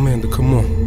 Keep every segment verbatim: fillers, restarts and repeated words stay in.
Amanda, come on.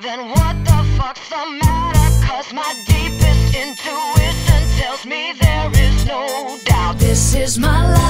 Then what the fuck's the matter? 'Cause my deepest intuition tells me there is no doubt. This is my life.